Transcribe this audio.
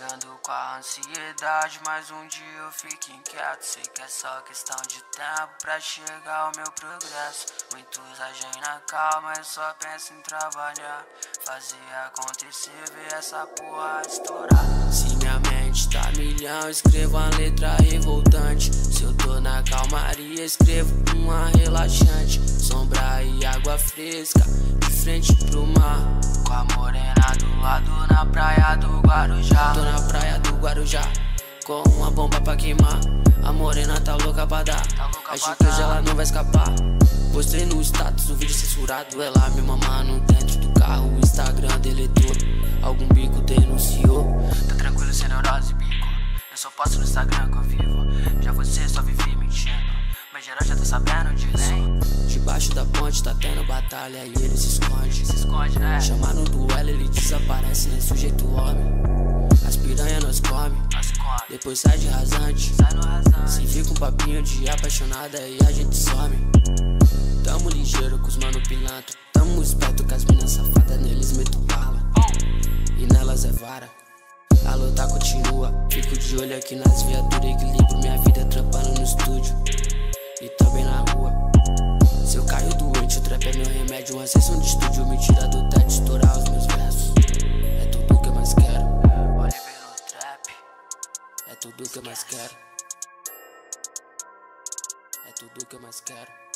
lidando com a ansiedade, mas um dia eu fico inquieto. Sei que é só questão de tempo pra chegar ao meu progresso. Muitos agem na calma, eu só penso em trabalhar, fazer acontecer, ver essa porra estourar. Se minha mente tá milhão, escrevo uma letra revoltante. Se eu tô na calmaria, escrevo uma relaxante. Sombra e água fresca, de frente pro mar, com a morena do lado na praia do Guarujá. Tô na praia do Guarujá, com uma bomba pra queimar. A morena tá louca pra dar, acho que hoje ela não vai escapar. Postei no status, o vídeo censurado, ela me mamando dentro do carro. O Instagram deletou, algum bico denunciou. Tô tranquilo, sem neurose, bico, eu só posto no Instagram que eu vivo. Já você só vive mentindo, mas geral já tá sabendo disso. Debaixo da ponte tá tendo batalha e ele se esconde, né? Chamar no duelo, ele desaparece, nem sujeito homem. As piranha nós come, depois sai de rasante. Se fica um papinho de apaixonada e a gente some. Tamo ligeiro com os mano pilantra, tamo esperto com as minas safadas, neles meto bala e nelas é vara. A luta continua, fico de olho aqui nas viaturas, equilibro minha vida trampando no estúdio e também na rua. Se eu caio doente, o trap é meu remédio. Uma sessão de estúdio me tira do teto, estourar os meus versos. É tudo que eu mais quero. Olha pelo trap, é tudo que eu mais quero. É tudo que eu mais quero.